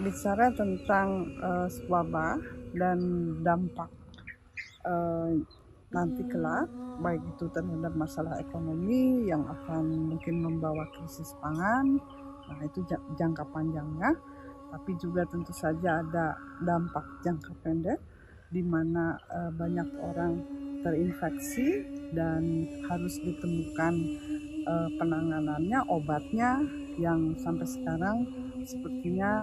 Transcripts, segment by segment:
bicara tentang wabah dan dampak nanti kelak, baik itu terhadap masalah ekonomi yang akan mungkin membawa krisis pangan, nah itu jangka panjangnya, tapi juga tentu saja ada dampak jangka pendek di mana banyak orang terinfeksi dan harus ditemukan penanganannya, obatnya yang sampai sekarang sepertinya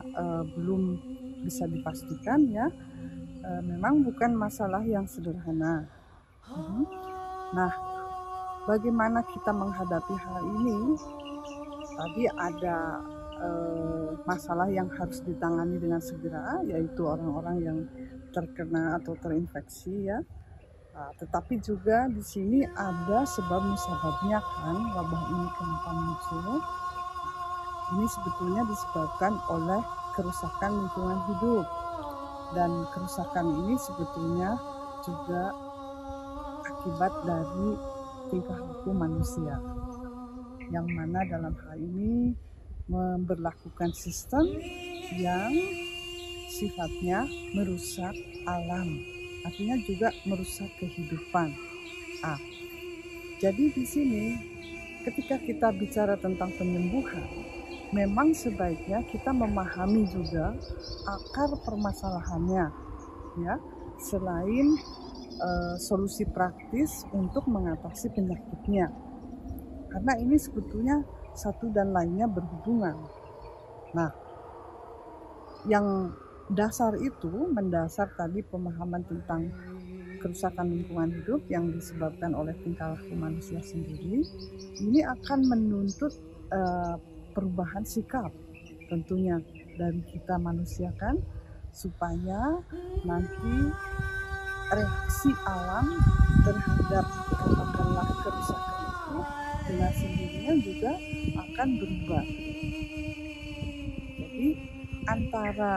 belum bisa dipastikan ya. Memang bukan masalah yang sederhana. Nah, bagaimana kita menghadapi hal ini? Tadi ada masalah yang harus ditangani dengan segera, yaitu orang-orang yang terkena atau terinfeksi ya. Nah, tetapi juga di sini ada sebab musababnya kan, wabah ini kenapa muncul? Ini sebetulnya disebabkan oleh kerusakan lingkungan hidup, dan kerusakan ini sebetulnya juga akibat dari tingkah laku manusia, yang mana dalam hal ini memberlakukan sistem yang sifatnya merusak alam. Artinya juga merusak kehidupan. Jadi di sini ketika kita bicara tentang penyembuhan, memang sebaiknya kita memahami juga akar permasalahannya, ya, selain solusi praktis untuk mengatasi penyakitnya. Karena ini sebetulnya satu dan lainnya berhubungan. Nah, yang dasar itu mendasar tadi pemahaman tentang kerusakan lingkungan hidup yang disebabkan oleh tingkah laku manusia sendiri, ini akan menuntut perubahan sikap tentunya dari kita manusia kan, supaya nanti reaksi alam terhadap katakanlah kerusakan itu dengan sendirinya juga akan berubah. Jadi antara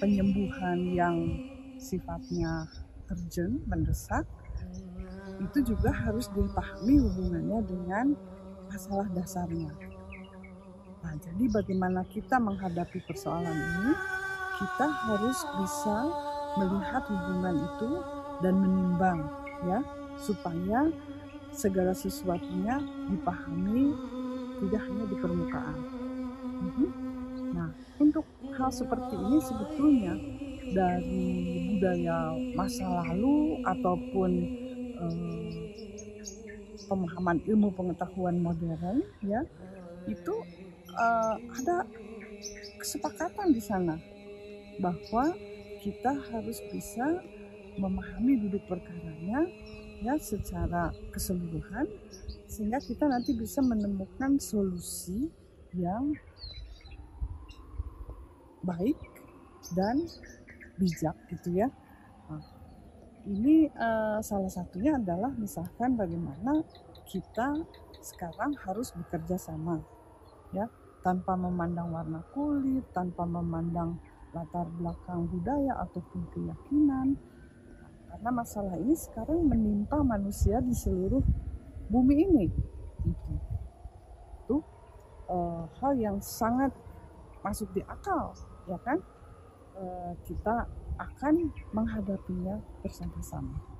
penyembuhan yang sifatnya urgent, mendesak, itu juga harus dipahami hubungannya dengan masalah dasarnya. Nah, jadi bagaimana kita menghadapi persoalan ini, kita harus bisa melihat hubungan itu dan menimbang ya, supaya segala sesuatunya dipahami tidak hanya di permukaan. Nah, untuk hal seperti ini sebetulnya dari budaya masa lalu ataupun pemahaman ilmu pengetahuan modern ya, itu ada kesepakatan di sana bahwa kita harus bisa memahami duduk perkaranya ya secara keseluruhan, sehingga kita nanti bisa menemukan solusi yang baik dan bijak gitu ya. Nah, ini salah satunya adalah misalkan bagaimana kita sekarang harus bekerja sama ya, tanpa memandang warna kulit, tanpa memandang latar belakang budaya ataupun keyakinan. Nah, karena masalah ini sekarang menimpa manusia di seluruh bumi ini gitu. Itu hal yang sangat masuk di akal ya kan, kita akan menghadapinya bersama-sama.